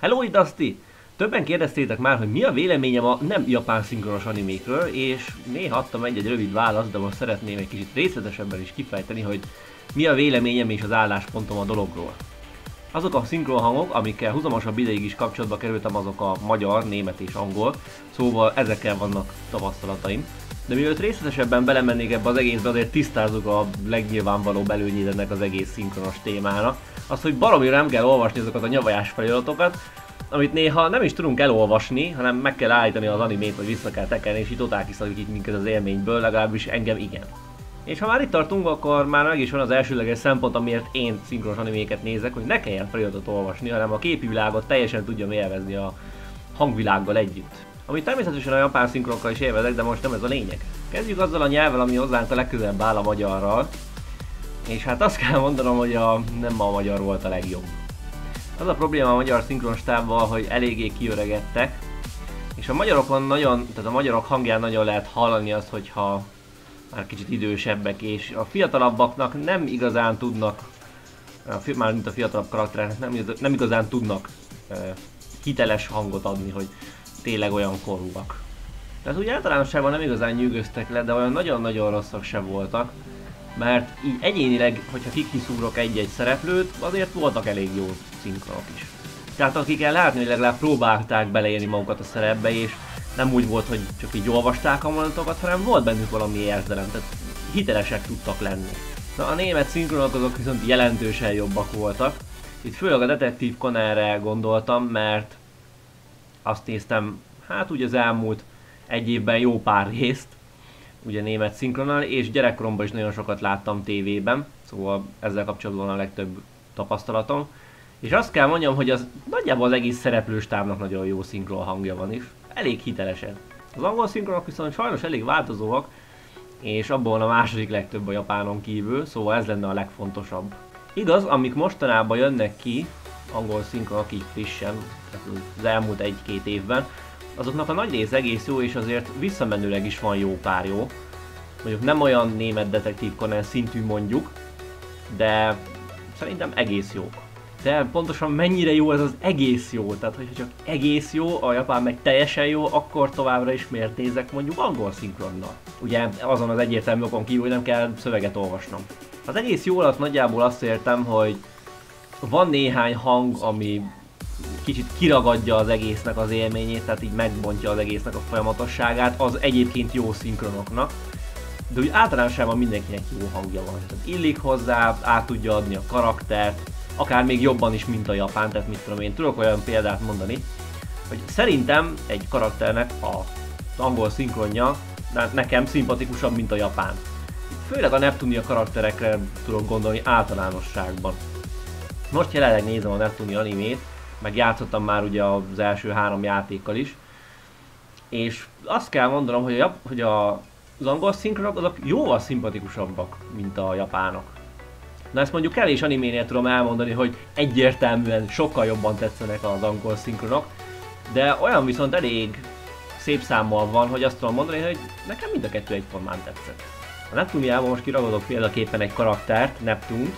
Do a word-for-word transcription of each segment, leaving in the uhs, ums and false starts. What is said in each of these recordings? Hello, itt Dusty! Többen kérdeztétek már, hogy mi a véleményem a nem japán szinkronos animékről, és néha adtam egy-egy rövid választ, de most szeretném egy kicsit részletesebben is kifejteni, hogy mi a véleményem és az álláspontom a dologról. Azok a szinkronhangok, amikkel huzamosabb ideig is kapcsolatba kerültem, azok a magyar, német és angol, szóval ezekkel vannak tapasztalataim. De mielőtt részletesebben belemennék ebbe az egészbe, azért tisztázzuk a legnyilvánvalóbb előnyét ennek az egész szinkronos témának. Azt, hogy baromira nem kell olvasni azokat a nyavajás feliratokat, amit néha nem is tudunk elolvasni, hanem meg kell állítani az animét, vagy vissza kell tekerni, és itt totáki szakít minket az élményből, legalábbis engem igen. És ha már itt tartunk, akkor már meg is van az elsőleges szempont, amiért én szinkronos animéket nézek, hogy ne kelljen feliratot olvasni, hanem a képi világot teljesen tudjam élvezni a hangvilággal együtt. Amit természetesen a japán szinkronokkal is élvezek, de most nem ez a lényeg. Kezdjük azzal a nyelvvel, ami hozzánk a legközelebb áll, a magyarral. És hát azt kell mondanom, hogy a, nem a magyar volt a legjobb. Az a probléma a magyar szinkronstábbal, hogy eléggé kiöregedtek, és a magyarokon nagyon, tehát a magyarok hangján nagyon lehet hallani azt, hogyha már kicsit idősebbek, és a fiatalabbaknak nem igazán tudnak, már mint a fiatalabb karakterek, nem, nem igazán tudnak e, hiteles hangot adni, hogy tényleg olyan korúak. Tehát úgy általánosságban nem igazán nyűgöztek le, de olyan nagyon-nagyon rosszak se voltak, mert így egyénileg, hogyha kikiszúrok egy-egy szereplőt, azért voltak elég jó szinkronok is. Tehát akik el látni, hogy legalább próbálták beleélni magukat a szerepbe, és nem úgy volt, hogy csak így olvasták a mondatokat, hanem volt bennük valami érzelem, tehát hitelesek tudtak lenni. Na, a német szinkronok azok viszont jelentősen jobbak voltak. Itt főleg a Detektív Conanre gondoltam, mert azt néztem, hát úgy az elmúlt egy évben jó pár részt, ugye német szinkronnal, és gyerekkoromban is nagyon sokat láttam tévében, szóval ezzel kapcsolatban a legtöbb tapasztalatom. És azt kell mondjam, hogy az nagyjából az egész szereplőstábnak nagyon jó szinkron hangja van is, elég hitelesen. Az angol szinkronok viszont sajnos elég változóak, és abban a második legtöbb a japánon kívül, szóval ez lenne a legfontosabb. Igaz, amik mostanában jönnek ki, angol szinkronok így frissen, az elmúlt egy-két évben, azoknak a nagy része egész jó, és azért visszamenőleg is van jó pár jó. Mondjuk nem olyan német Detektív Conan szintű mondjuk, de szerintem egész jók. De pontosan mennyire jó ez az egész jó? Tehát hogyha csak egész jó, a japán meg teljesen jó, akkor továbbra is miért nézek mondjuk angol szinkronnal? Ugye azon az egyértelmű okon kívül, hogy nem kell szöveget olvasnom. Az egész jó alatt nagyjából azt értem, hogy van néhány hang, ami kicsit kiragadja az egésznek az élményét, tehát így megbontja az egésznek a folyamatosságát, az egyébként jó szinkronoknak, de úgy általánosában mindenkinek jó hangja van. Tehát illik hozzá, át tudja adni a karaktert, akár még jobban is, mint a japán, tehát mit tudom én, tudok olyan példát mondani, hogy szerintem egy karakternek az angol szinkronja nekem szimpatikusabb, mint a japán. Főleg a Neptunia karakterekre tudok gondolni általánosságban. Most jelenleg nézem a Neptunia animét, meg játszottam már ugye az első három játékkal is, és azt kell mondanom, hogy, a, hogy a, az angol szinkronok azok jóval szimpatikusabbak, mint a japánok. Na ezt mondjuk kevés animénél tudom elmondani, hogy egyértelműen sokkal jobban tetszenek az angol szinkronok, de olyan viszont elég szép számmal van, hogy azt tudom mondani, hogy nekem mind a kettő egyformán tetszett. A Neptuniában most kiragadok példaképpen egy karaktert, Neptunt,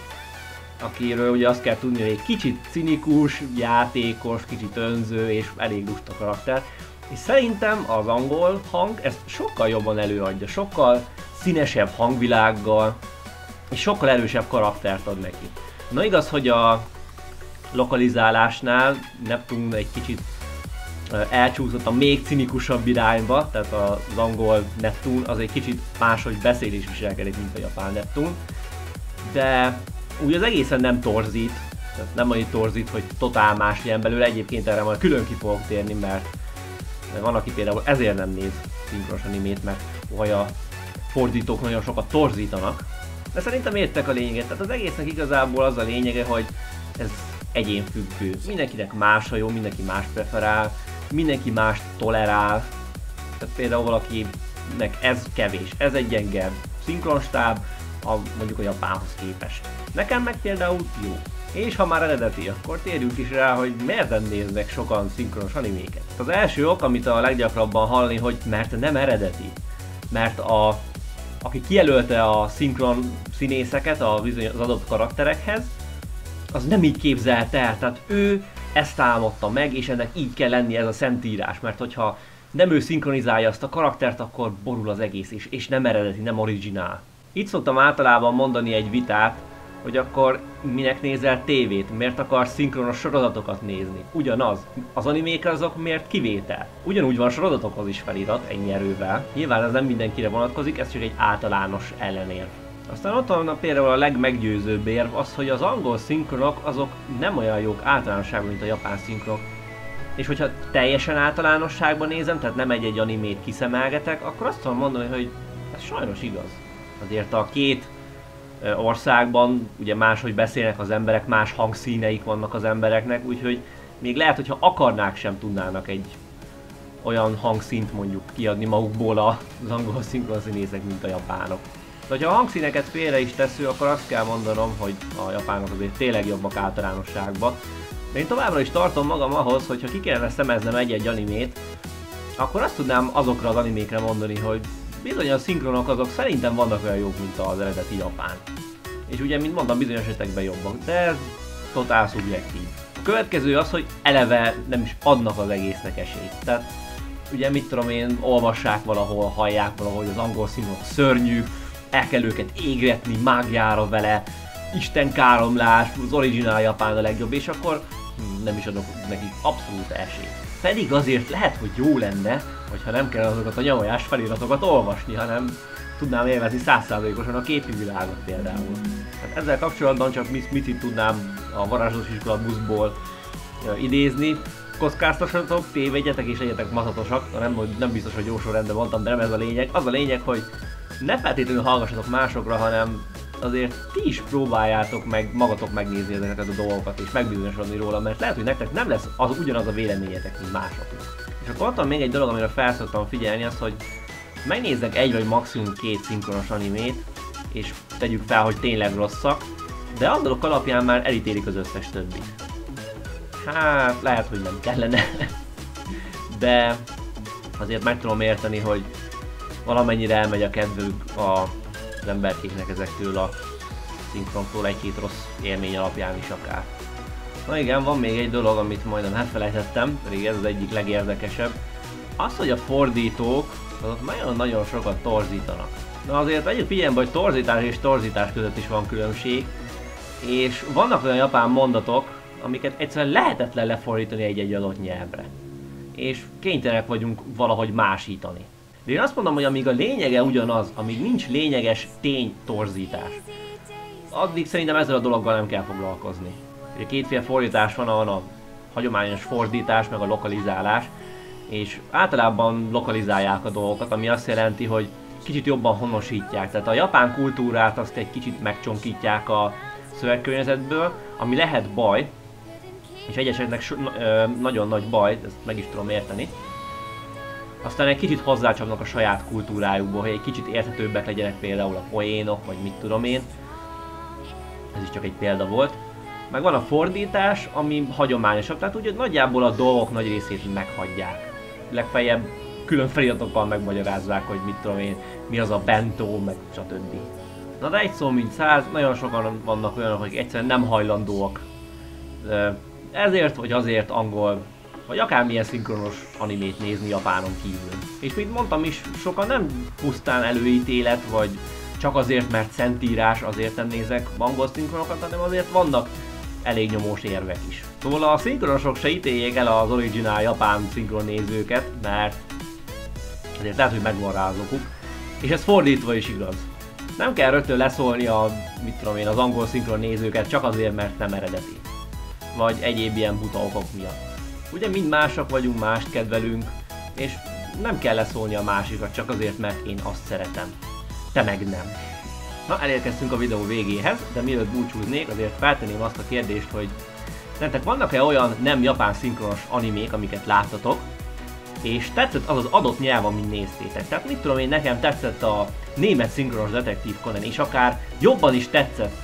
akiről ugye azt kell tudni, hogy egy kicsit cinikus, játékos, kicsit önző és elég lusta karakter. És szerintem az angol hang ezt sokkal jobban előadja, sokkal színesebb hangvilággal, és sokkal erősebb karaktert ad neki. Na igaz, hogy a lokalizálásnál Neptun egy kicsit elcsúszott a még cinikusabb irányba, tehát az angol Neptun az egy kicsit máshogy beszél és viselkedik, mint a japán Neptun, de úgy az egészen nem torzít, tehát nem annyit torzít, hogy totál más legyen belőle, egyébként erre majd külön ki fogok térni, mert van, aki például ezért nem néz szinkronos animét, mert olyan fordítók nagyon sokat torzítanak, de szerintem értek a lényeget, tehát az egésznek igazából az a lényege, hogy ez egyénfüggő, mindenkinek más a jó, mindenki más preferál, mindenki más tolerál, tehát például valakinek ez kevés, ez egy gyenge szinkronstáb, a, mondjuk a japánhoz képest. Nekem meg például jó. És ha már eredeti, akkor térjünk is rá, hogy miért nem néznek sokan szinkronos animéket. Az első ok, amit a leggyakrabban hallani, hogy mert nem eredeti. Mert a, aki kijelölte a szinkron színészeket az adott karakterekhez, az nem így képzelte el, tehát ő ezt álmodta meg, és ennek így kell lennie, ez a szentírás, mert hogyha nem ő szinkronizálja azt a karaktert, akkor borul az egész is, és nem eredeti, nem originál. Itt szoktam általában mondani egy vitát, hogy akkor minek nézel tévét, miért akarsz szinkronos sorozatokat nézni? Ugyanaz. Az animékre azok miért kivétel? Ugyanúgy van sorozatokhoz is felirat, ennyi erővel. Nyilván ez nem mindenkire vonatkozik, ez csak egy általános ellenérv. Aztán ott van például a legmeggyőzőbb érv az, hogy az angol szinkronok azok nem olyan jók általánosságban, mint a japán szinkronok. És hogyha teljesen általánosságban nézem, tehát nem egy-egy animét kiszemelgetek, akkor azt tudom mondani, hogy ez sajnos igaz. Azért a két országban ugye máshogy beszélnek az emberek, más hangszíneik vannak az embereknek, úgyhogy még lehet, hogyha akarnák, sem tudnának egy olyan hangszínt mondjuk kiadni magukból az angol szinkronszínészek, mint a japánok. De ha a hangszíneket félre is teszünk, akkor azt kell mondanom, hogy a japánok azért tényleg jobbak általánosságban. De én továbbra is tartom magam ahhoz, hogyha ki kellene szemeznem egy-egy animét, akkor azt tudnám azokra az animékre mondani, hogy bizony a szinkronok azok szerintem vannak olyan jók, mint az eredeti japán. És ugye, mint mondtam, bizonyos esetekben jobbak, de ez totál szubjektív. A következő az, hogy eleve nem is adnak az egésznek esélyt. Tehát ugye mit tudom én, olvassák valahol, hallják valahol, hogy az angol szinkronok szörnyű, el kell őket égretni mágiára vele, istenkáromlás, az originál japán a legjobb, és akkor hm, nem is adok nekik abszolút esélyt. Pedig azért lehet, hogy jó lenne, hogyha nem kell azokat a nyomajás feliratokat olvasni, hanem tudnám élvezni száz százalékosan a képi világot például. Hát ezzel kapcsolatban csak mit, mit tudnám a varázslatos iskola buszból uh, idézni. Kockáztassatok, tévedjetek és legyetek mazatosak. Nem, nem biztos, hogy jó sorrendben mondtam, de nem ez a lényeg. Az a lényeg, hogy ne feltétlenül hallgassatok másokra, hanem azért ti is próbáljátok meg magatok megnézni ezeket a dolgokat és megbizonyosodni róla, mert lehet, hogy nektek nem lesz az ugyanaz a véleményetek, mint másoknak. És akkor ott van még egy dolog, amire felszoktam figyelni, az, hogy megnézzek egy vagy maximum két szinkronos animét, és tegyük fel, hogy tényleg rosszak, de azok alapján már elítélik az összes többit. Hát, lehet, hogy nem kellene, de azért meg tudom érteni, hogy valamennyire elmegy a kedvük az emberkéknek ezektől a szinkrontól egy-két rossz élmény alapján is akár. Na igen, van még egy dolog, amit majdnem elfelejtettem, pedig ez az egyik legérdekesebb. Az, hogy a fordítók, azok nagyon-nagyon sokat torzítanak. Na azért vegyük figyelembe, hogy torzítás és torzítás között is van különbség, és vannak olyan japán mondatok, amiket egyszerűen lehetetlen lefordítani egy-egy adott nyelvre. És kénytelenek vagyunk valahogy másítani. De én azt mondom, hogy amíg a lényege ugyanaz, amíg nincs lényeges ténytorzítás, addig szerintem ezzel a dologgal nem kell foglalkozni. Kétféle fordítás van, a hagyományos fordítás, meg a lokalizálás, és általában lokalizálják a dolgokat, ami azt jelenti, hogy kicsit jobban honosítják. Tehát a japán kultúrát azt egy kicsit megcsonkítják a szövegkörnyezetből, ami lehet baj, és egyeseknek nagyon nagy baj, ezt meg is tudom érteni. Aztán egy kicsit hozzácsapnak a saját kultúrájukból, hogy egy kicsit érthetőbbek legyenek például a poénok, vagy mit tudom én. Ez is csak egy példa volt. Meg van a fordítás, ami hagyományosabb, tehát úgy nagyjából a dolgok nagy részét meghagyják. Legfeljebb külön feliratokban megmagyarázzák, hogy mit tudom én, mi az a bentó, meg stb. Na de egy szó mint száz, nagyon sokan vannak olyanok, akik egyszerűen nem hajlandóak ezért vagy azért angol, vagy akármilyen szinkronos animét nézni japánon kívül. És mint mondtam is, sokan nem pusztán előítélet, vagy csak azért, mert szentírás, azért nem nézek angol szinkronokat, hanem azért vannak elég nyomós érvek is. Szóval a szinkronosok se ítéljék el az originál japán szinkron nézőket, mert azért lehet, hogy megvan rá az okuk. És ez fordítva is igaz. Nem kell rögtön leszólni a, mit tudom én, az angol szinkron nézőket csak azért, mert nem eredeti. Vagy egyéb ilyen buta okok miatt. Ugye mind mások vagyunk, mást kedvelünk, és nem kell leszólni a másikat csak azért, mert én azt szeretem. Te meg nem. Na, elérkeztünk a videó végéhez, de mielőtt búcsúznék, azért feltenném azt a kérdést, hogy nektek vannak-e olyan nem japán szinkronos animék, amiket láttatok, és tetszett az az adott nyelv, amin néztétek. Tehát mit tudom én, nekem tetszett a német szinkronos Detektív Conan, és akár jobban is tetszett,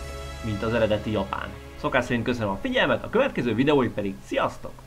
mint az eredeti japán. Szokás szerint köszönöm a figyelmet, a következő videóig pedig sziasztok!